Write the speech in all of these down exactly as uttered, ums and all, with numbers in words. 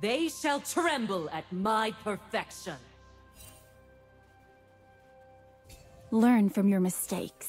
They shall tremble at my perfection. Learn from your mistakes.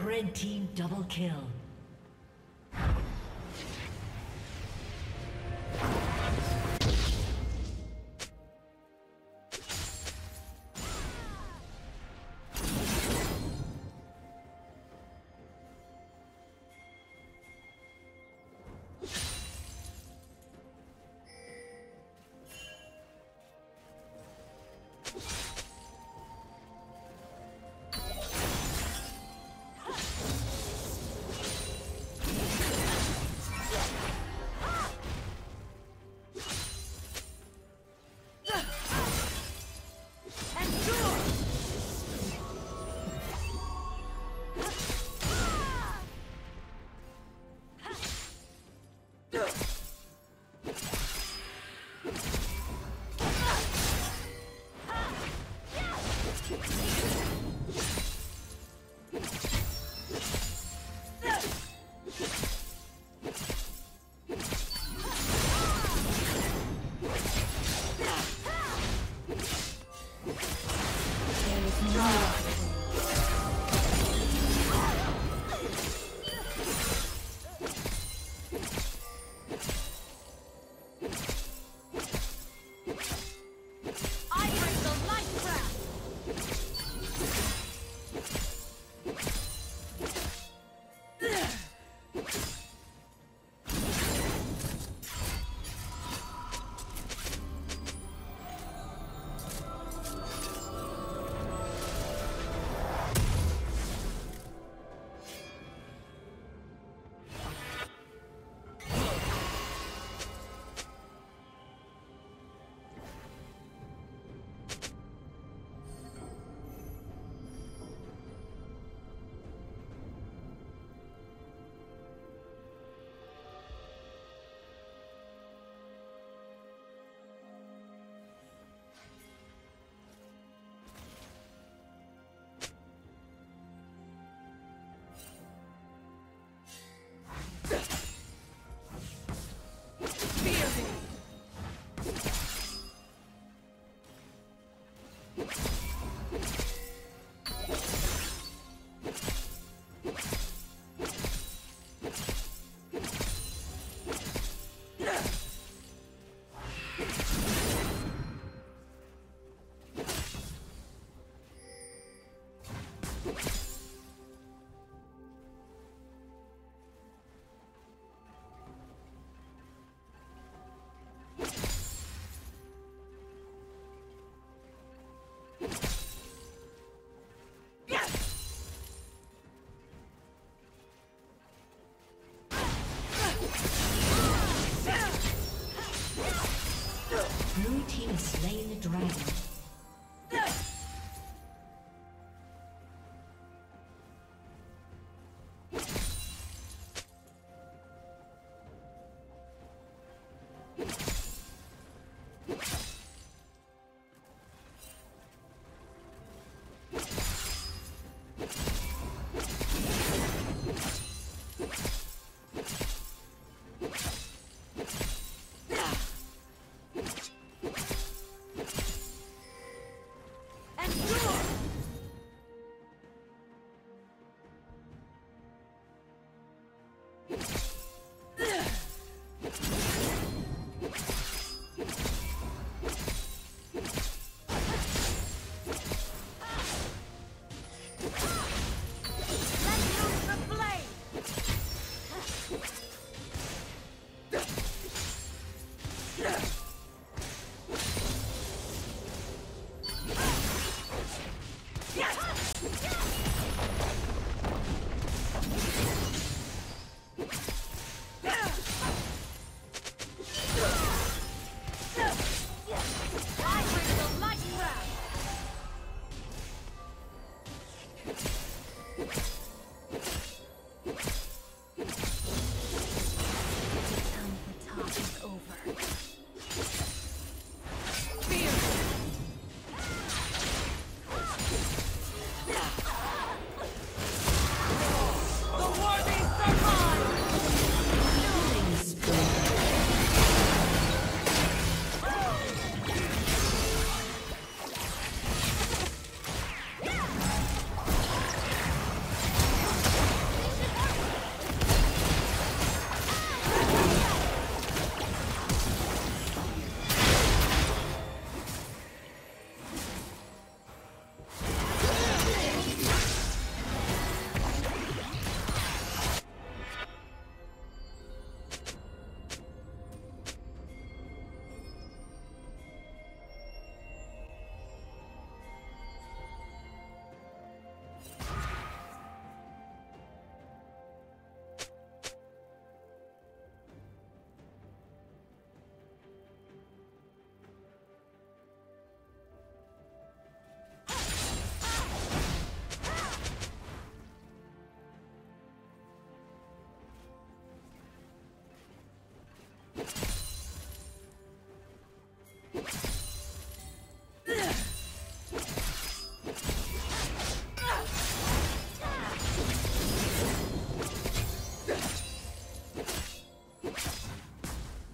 Red team double kill. Slain the dragon.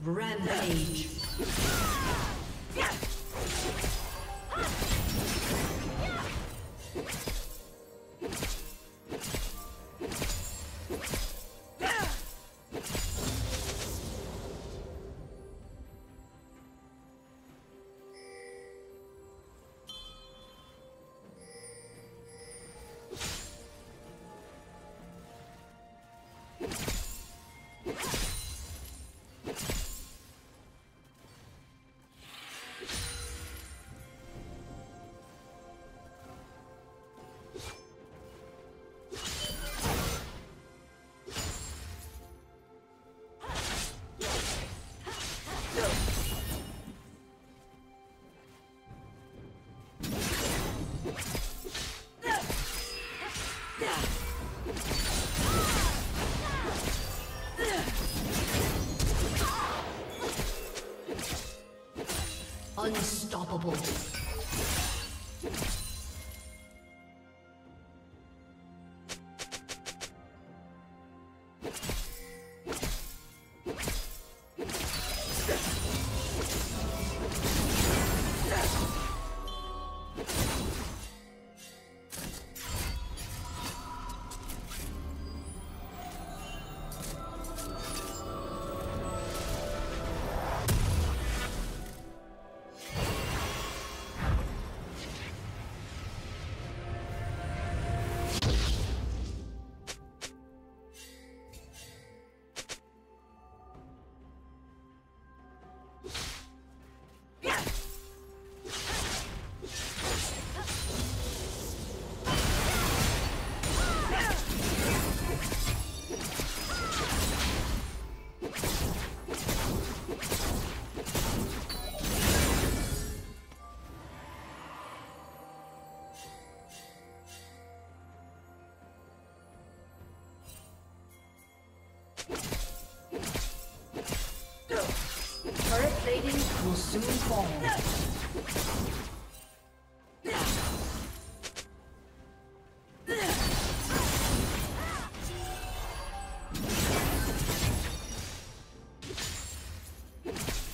Rampage. Unstoppable. Turret plating will soon fall.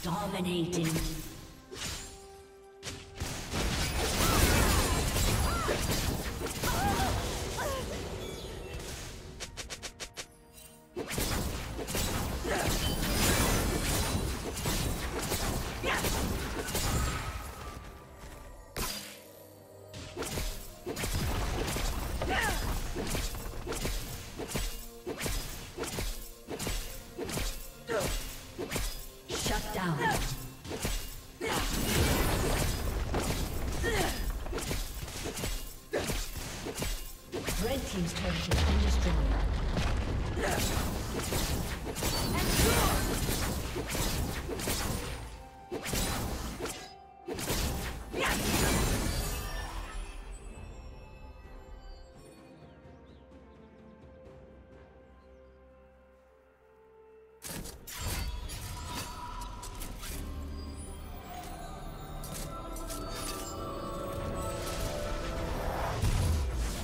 Dominating.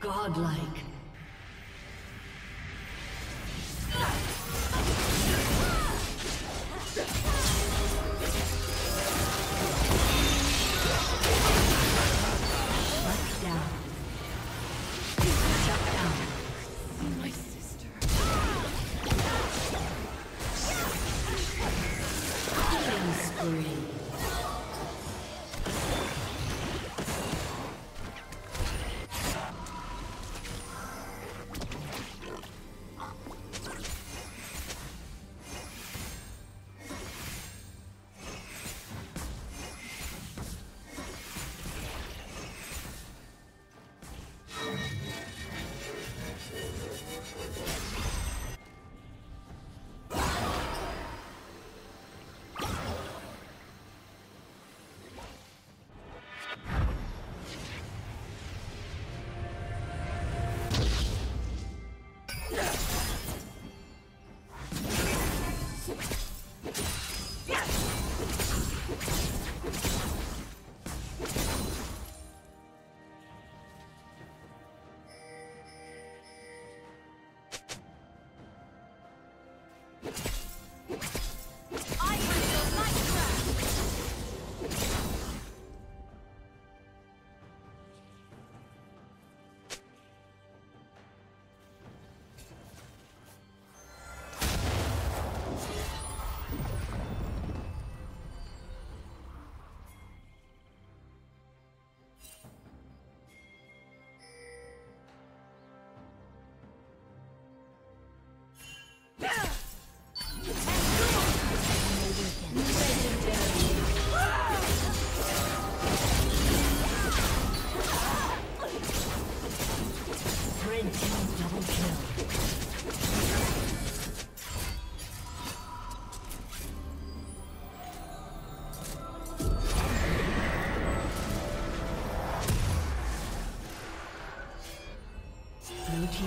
Godlike.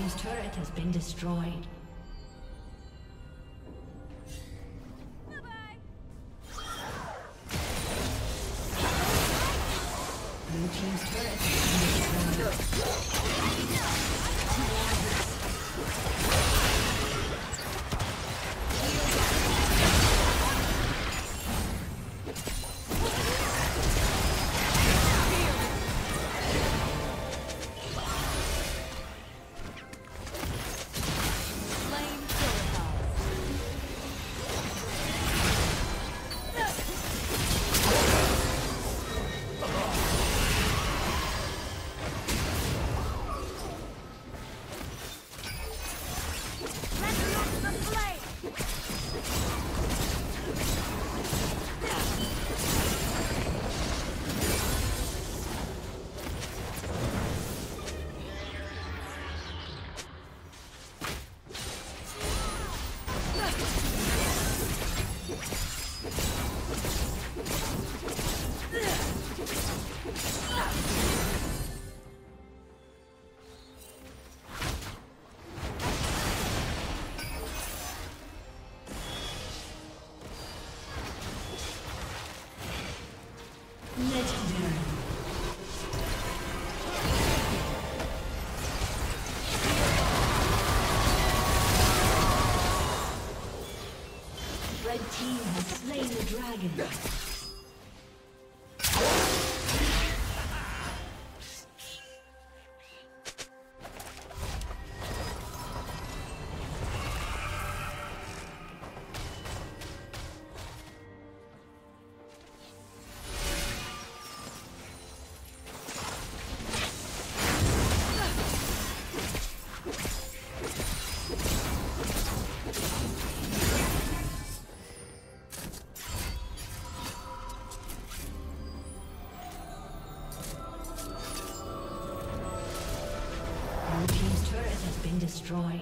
team's turret has been destroyed. Blue team's turret has been destroyed. Dragon. Destroyed.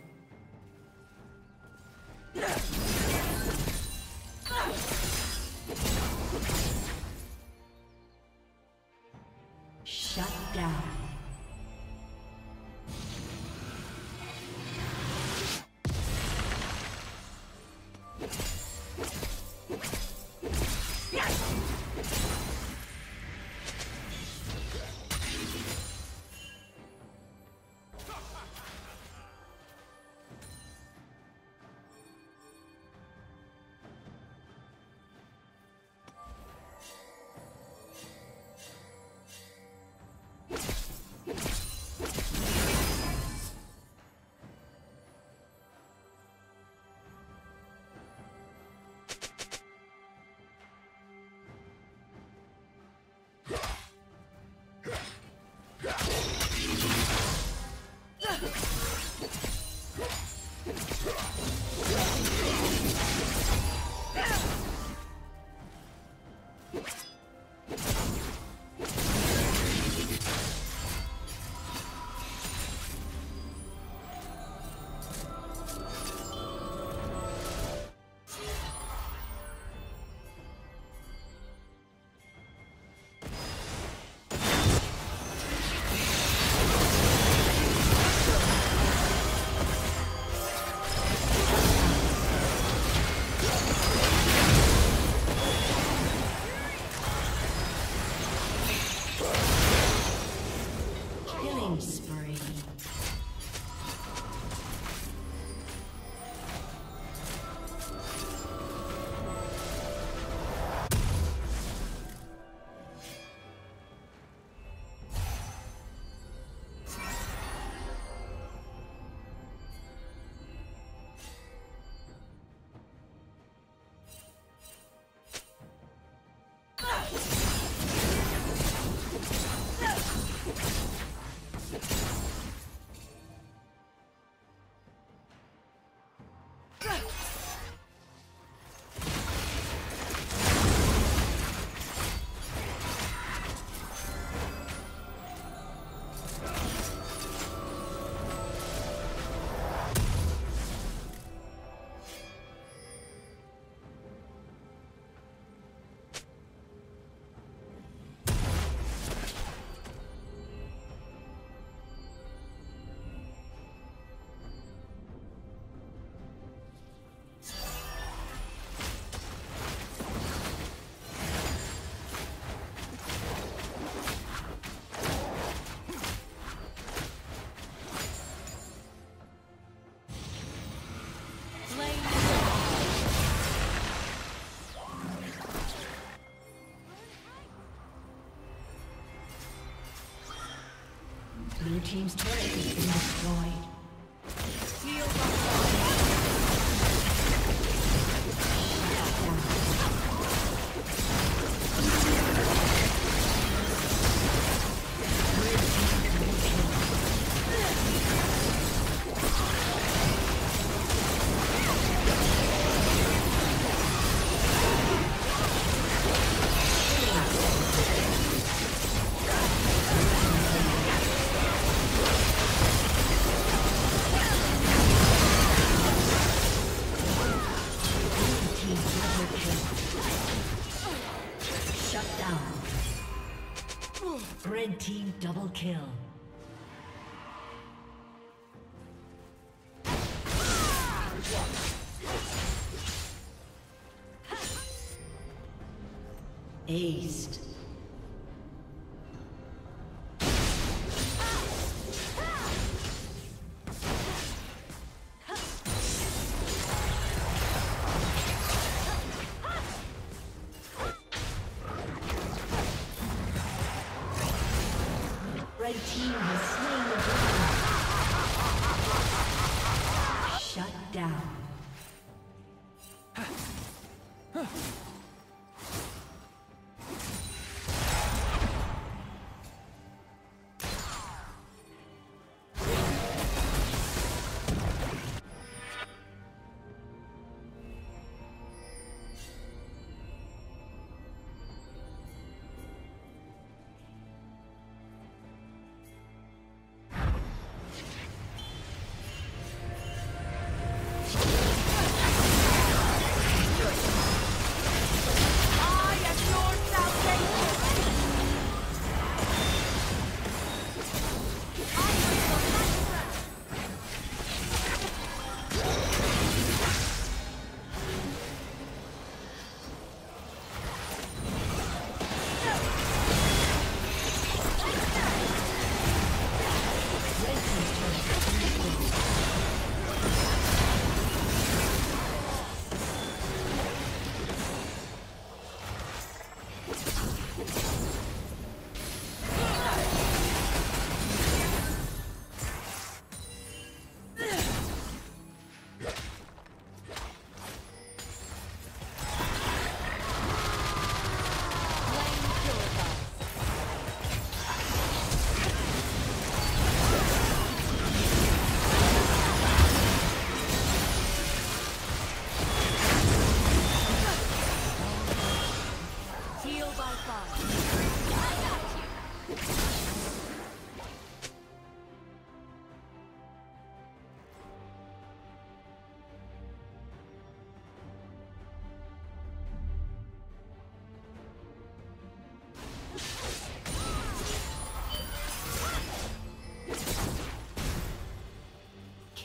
Blue team's turret has been destroyed. Red team double kill. Aced. The team has slain the dragon. Shut down.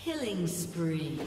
Killing spree.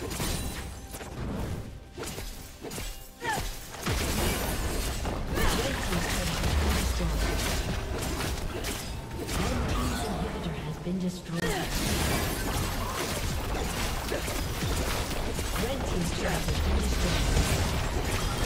Red team's turret has been destroyed.